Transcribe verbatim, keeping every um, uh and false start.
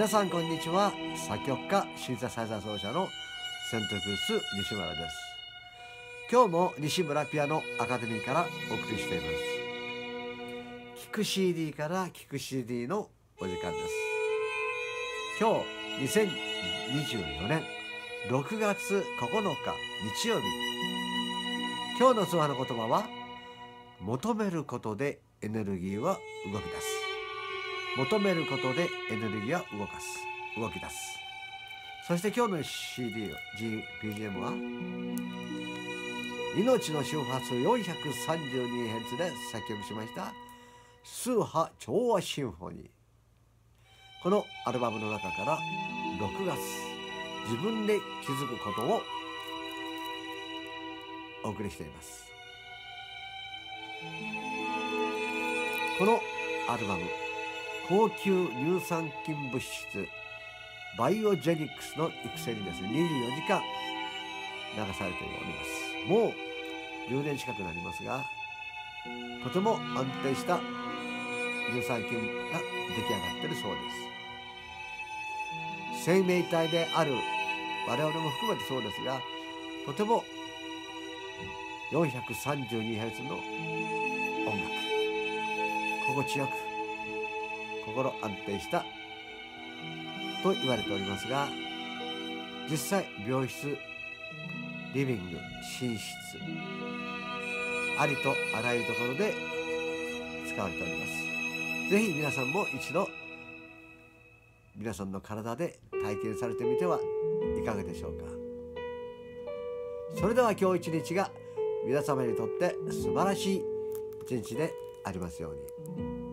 皆さんこんにちは。作曲家シンセサイザー奏者のセントクルス西村です。今日も西村ピアノアカデミーからお送りしています。聴く シーディー から聴く シーディー のお時間です。今日にせんにじゅうよねんろくがつここのか日曜日、今日のツアーの言葉は求めることでエネルギーは動き出す。求めることでエネルギーは動かす、動き出す。そして今日の シーディー、ビージーエム は命の周波数 よんひゃくさんじゅうにヘルツ で作曲しました数波調和シンフォニー。このアルバムの中からろくがつ、自分で気づくことをお送りしています。このアルバム、高級乳酸菌物質バイオジェニックスの育成にですね、にじゅうよじかん流されております。もうじゅうねん近くなりますが、とても安定した乳酸菌が出来上がっているそうです。生命体である我々も含めてそうですが、とても よんひゃくさんじゅうにヘルツ の音楽、心地よく心安定したと言われておりますが、実際病室、リビング、寝室、ありとあらゆるところで使われております。ぜひ皆さんも一度皆さんの体で体験されてみてはいかがでしょうか。それでは今日一日が皆様にとって素晴らしい一日でありますように。